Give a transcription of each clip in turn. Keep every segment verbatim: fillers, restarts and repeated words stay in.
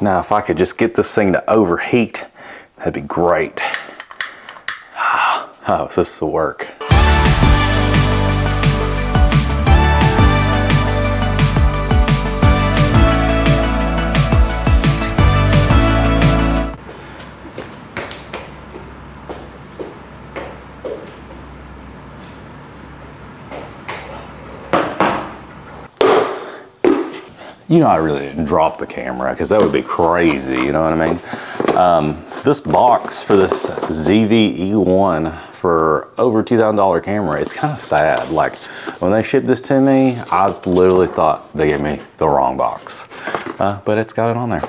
Now, if I could just get this thing to overheat, that'd be great. Oh, this will work. You know, I really didn't drop the camera because that would be crazy, you know what I mean? Um, this box for this Z V E one for over two thousand dollar camera, it's kind of sad. Like, when they shipped this to me, I literally thought they gave me the wrong box. Uh, but it's got it on there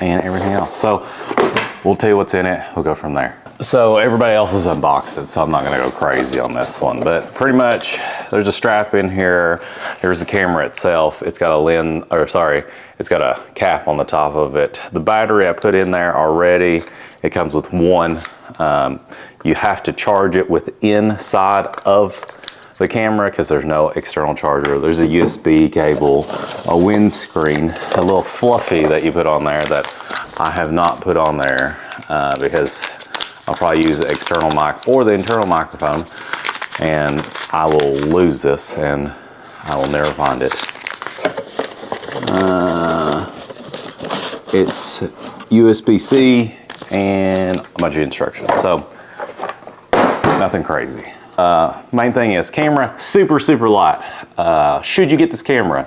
and everything else. So, we'll tell you what's in it. We'll go from there. So, everybody else has unboxed it, so I'm not going to go crazy on this one. But pretty much, there's a strap in here. There's the camera itself. It's got a lens, or sorry, it's got a cap on the top of it. The battery I put in there already. It comes with one. Um, you have to charge it with inside of the camera because there's no external charger. There's a U S B cable, a windscreen, a little fluffy that you put on there that I have not put on there uh, because I'll probably use the external mic or the internal microphone, and I will lose this and I will never find it. Uh, it's U S B C and a bunch of instructions, so nothing crazy. Uh, main thing is camera, super, super light. Uh, should you get this camera?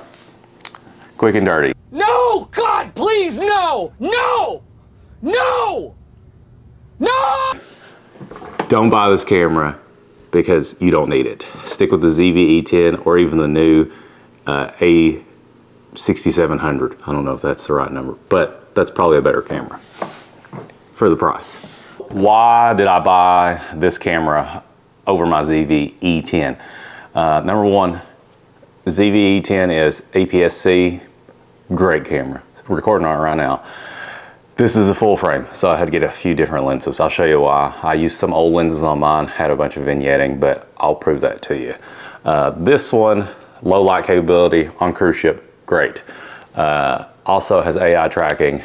Quick and dirty. No, God, please, no, no, no. No! Don't buy this camera because you don't need it. Stick with the Z V E ten or even the new uh, A sixty-seven hundred. I don't know if that's the right number, but that's probably a better camera for the price. Why did I buy this camera over my Z V E ten? Uh, number one, Z V E ten is A P S C, great camera. We're recording on it right now. This is a full frame, so I had to get a few different lenses. I'll show you why. I used some old lenses on mine, had a bunch of vignetting, but I'll prove that to you. Uh, this one, low light capability on cruise ship, great. Uh, also has A I tracking,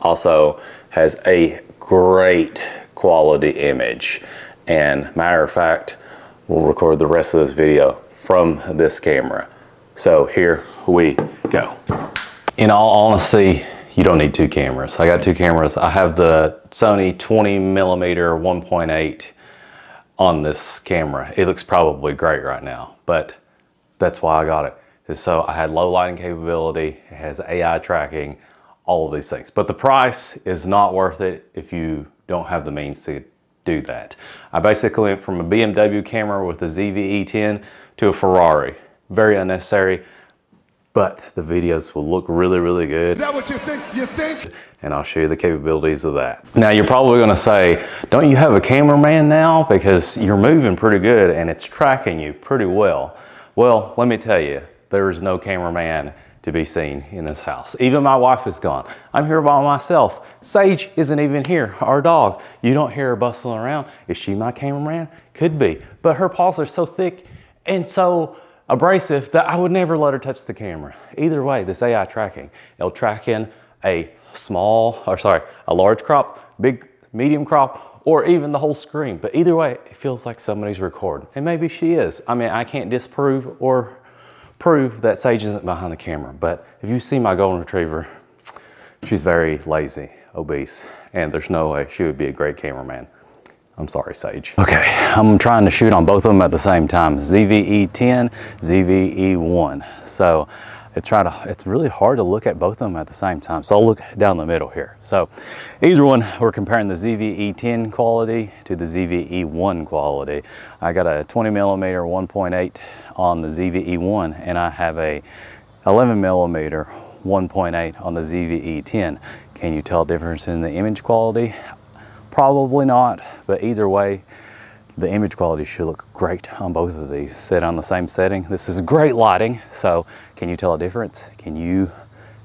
also has a great quality image. And matter of fact, we'll record the rest of this video from this camera. So here we go. In all honesty, you don't need two cameras. I got two cameras. I have the Sony twenty millimeter one point eight on this camera. It looks probably great right now, but that's why I got it. Is so I had low lighting capability, it has A I tracking, all of these things. But the price is not worth it if you don't have the means to do that. I basically went from a B M W camera with a Z V E ten to a Ferrari. Very unnecessary. But the videos will look really, really good. Is that what you think? You think? And I'll show you the capabilities of that. Now you're probably gonna say, don't you have a cameraman now? Because you're moving pretty good and it's tracking you pretty well. Well, let me tell you, there is no cameraman to be seen in this house. Even my wife is gone. I'm here by myself. Sage isn't even here, our dog. You don't hear her bustling around. Is she my cameraman? Could be, but her paws are so thick and so abrasive that I would never let her touch the camera. Either way, this A I tracking, it'll track in a small, or sorry, a large crop, big, medium crop, or even the whole screen. But either way, it feels like somebody's recording. And maybe she is. I mean, I can't disprove or prove that Sage isn't behind the camera. But if you see my golden retriever, she's very lazy, obese, and there's no way she would be a great cameraman. I'm sorry, Sage. Okay, I'm trying to shoot on both of them at the same time. Z V E ten, Z V E one. So it's, trying to, it's really hard to look at both of them at the same time. So I'll look down the middle here. So either one, we're comparing the Z V E ten quality to the Z V E one quality. I got a twenty millimeter one point eight on the Z V E one, and I have a eleven millimeter one point eight on the Z V E ten. Can you tell a difference in the image quality? Probably not, but either way, the image quality should look great on both of these. Set on the same setting. This is great lighting, so can you tell a difference? Can you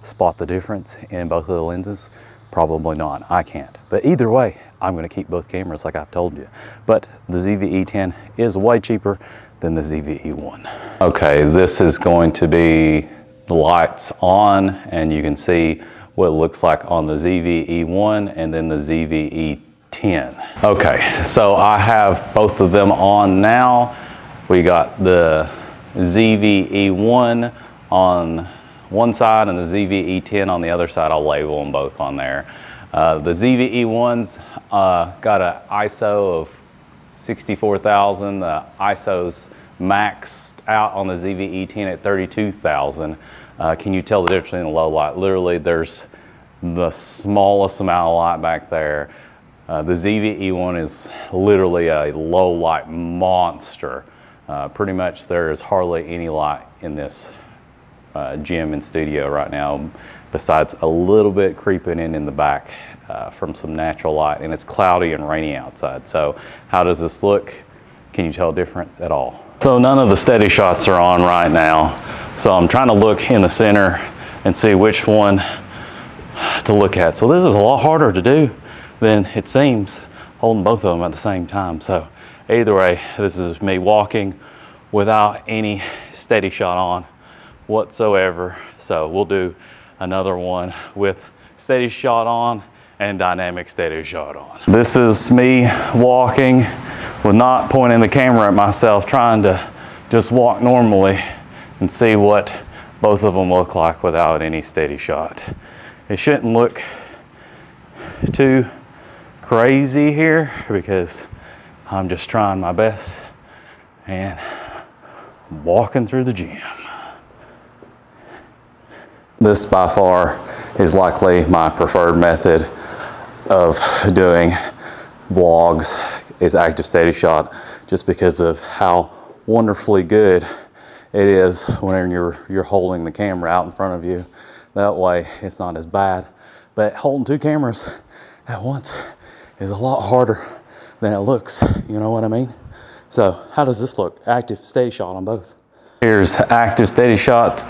spot the difference in both of the lenses? Probably not, I can't. But either way, I'm gonna keep both cameras like I've told you. But the Z V E ten is way cheaper than the Z V E one. Okay, this is going to be the lights on, and you can see what it looks like on the Z V E one and then the Z V E ten. Okay, so I have both of them on now. We got the Z V E one on one side and the Z V E ten on the other side. I'll label them both on there. Uh, the Z V E one's uh, got an I S O of sixty-four thousand. The I S O's maxed out on the Z V E ten at thirty-two thousand. Uh, can you tell the difference in the low light? Literally, there's the smallest amount of light back there. Uh, the Z V E one is literally a low light monster. Uh, pretty much there is hardly any light in this uh, gym and studio right now, besides a little bit creeping in in the back uh, from some natural light, and it's cloudy and rainy outside. So how does this look? Can you tell a difference at all? So none of the steady shots are on right now. So I'm trying to look in the center and see which one to look at. So this is a lot harder to do than it seems, holding both of them at the same time. So either way, this is me walking without any steady shot on whatsoever. So we'll do another one with steady shot on and dynamic steady shot on. This is me walking with not pointing the camera at myself, trying to just walk normally and see what both of them look like without any steady shot. It shouldn't look too crazy here because I'm just trying my best and walking through the gym. This by far is likely my preferred method of doing vlogs is active steady shot, just because of how wonderfully good it is whenever you're, you're holding the camera out in front of you. That way it's not as bad, but holding two cameras at once is a lot harder than it looks, you know what I mean? So how does this look? Active steady shot on both. Here's active steady shots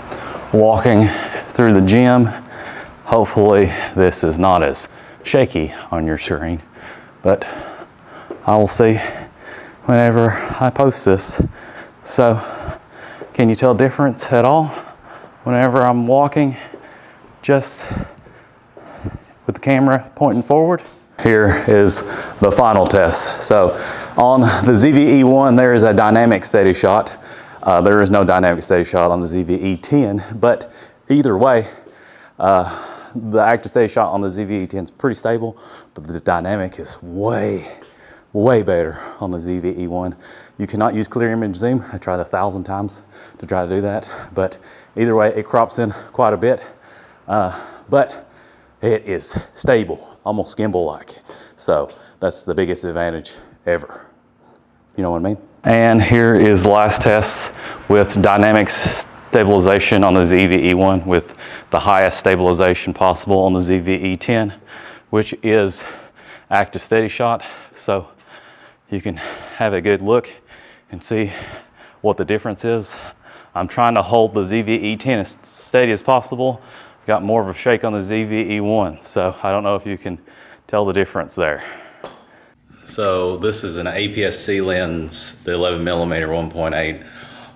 walking through the gym. Hopefully this is not as shaky on your screen, but I will see whenever I post this. So can you tell a difference at all whenever I'm walking just with the camera pointing forward? Here is the final test. So on the Z V E one, there is a dynamic steady shot. Uh, there is no dynamic steady shot on the Z V E ten, but either way, uh, the active steady shot on the Z V E ten is pretty stable, but the dynamic is way, way better on the Z V E one. You cannot use clear image zoom. I tried a thousand times to try to do that, but either way, it crops in quite a bit, uh, but it is stable. Almost gimbal-like. So that's the biggest advantage ever. You know what I mean? And here is last test with dynamic stabilization on the Z V E one with the highest stabilization possible on the Z V E ten, which is active steady shot. So you can have a good look and see what the difference is. I'm trying to hold the Z V E ten as steady as possible. Got more of a shake on the Z V E one, so I don't know if you can tell the difference there. So this is an A P S C lens, the eleven millimeter one point eight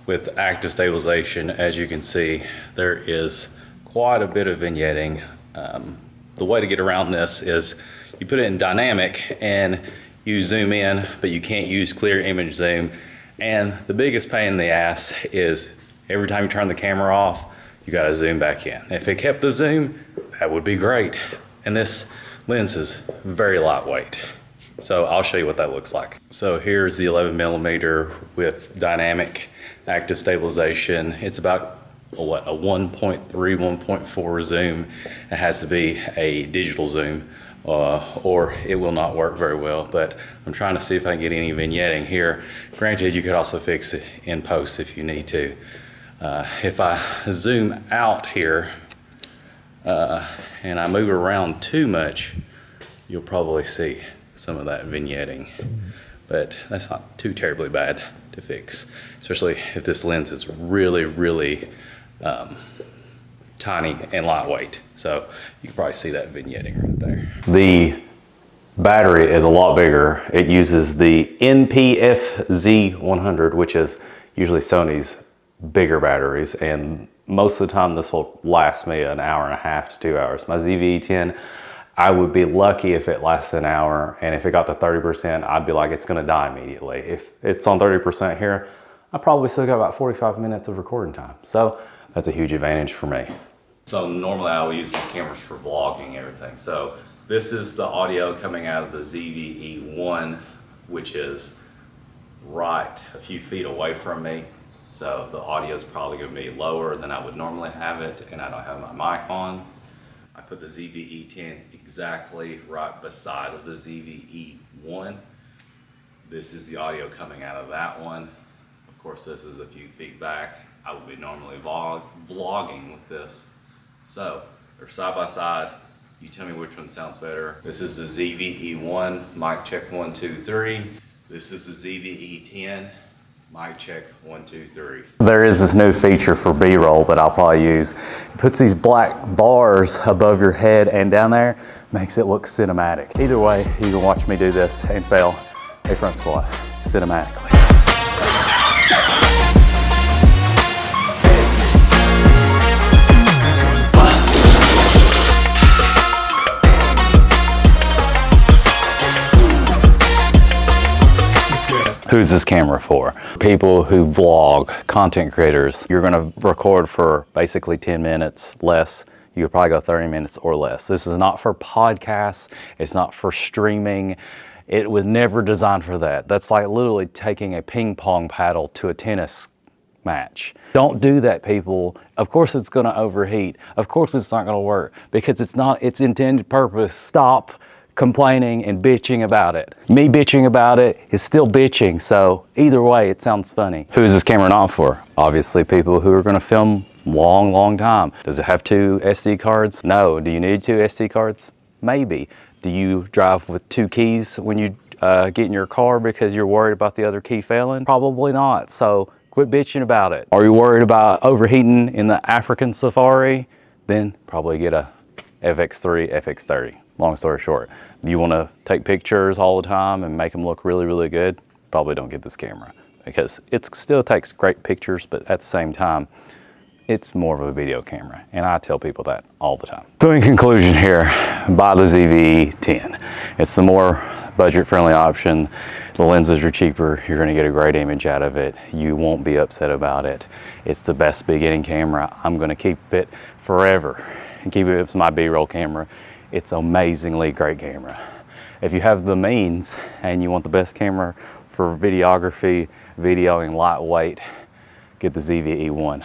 with active stabilization. As you can see, there is quite a bit of vignetting. Um, the way to get around this is you put it in dynamic and you zoom in, but you can't use clear image zoom. And the biggest pain in the ass is every time you turn the camera off, you gotta zoom back in. If it kept the zoom, that would be great. And this lens is very lightweight. So I'll show you what that looks like. So here's the eleven millimeter with dynamic active stabilization. It's about, what, a one point three, one point four zoom. It has to be a digital zoom uh, or it will not work very well, but I'm trying to see if I can get any vignetting here. Granted, you could also fix it in post if you need to. Uh, if I zoom out here uh, and I move around too much, you'll probably see some of that vignetting, but that's not too terribly bad to fix, especially if this lens is really, really um, tiny and lightweight. So you can probably see that vignetting right there. The battery is a lot bigger. It uses the N P F Z one hundred, which is usually Sony's bigger batteries, and most of the time this will last me an hour and a half to two hours. My Z V E ten, I would be lucky if it lasted an hour, and if it got to thirty percent, I'd be like, it's gonna die immediately. If it's on thirty percent here, I probably still got about forty-five minutes of recording time. So that's a huge advantage for me. So normally I will use these cameras for vlogging and everything. So this is the audio coming out of the Z V E one, which is right a few feet away from me. So the audio is probably going to be lower than I would normally have it, and I don't have my mic on. I put the Z V E ten exactly right beside of the Z V E one. This is the audio coming out of that one. Of course, this is a few feet back. I would be normally vlog vlogging with this. So they're side by side. You tell me which one sounds better. This is the Z V E one, mic check one, two, three. This is the Z V E ten. Mic check, one, two, three. There is this new feature for B-roll that I'll probably use. It puts these black bars above your head and down there, makes it look cinematic. Either way, you can watch me do this and fail a front squat cinematically. Who's this camera for? People who vlog, content creators. You're gonna record for basically ten minutes less. You could probably go thirty minutes or less. This is not for podcasts. It's not for streaming. It was never designed for that. That's like literally taking a ping pong paddle to a tennis match. Don't do that, people. Of course it's gonna overheat. Of course it's not gonna work because it's not its intended purpose. Stop complaining and bitching about it. Me bitching about it is still bitching, so either way it sounds funny. Who is this camera not for? Obviously people who are gonna film long, long time. Does it have two S D cards? No. Do you need two S D cards? Maybe. Do you drive with two keys when you uh, get in your car because you're worried about the other key failing? Probably not, so quit bitching about it. Are you worried about overheating in the African safari? Then probably get a F X three, F X thirty. Long story short, you want to take pictures all the time and make them look really, really good, probably don't get this camera because it still takes great pictures, but at the same time, it's more of a video camera. And I tell people that all the time. So in conclusion here, buy the Z V E ten. It's the more budget-friendly option. The lenses are cheaper. You're gonna get a great image out of it. You won't be upset about it. It's the best beginning camera. I'm gonna keep it forever and keep it as my B-roll camera. It's an amazingly great camera. If you have the means and you want the best camera for videography, videoing lightweight, get the Z V E one.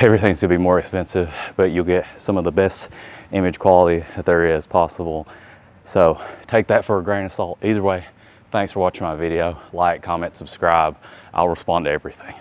Everything's gonna be more expensive, but you'll get some of the best image quality that there is possible. So take that for a grain of salt. Either way, thanks for watching my video. Like, comment, subscribe. I'll respond to everything.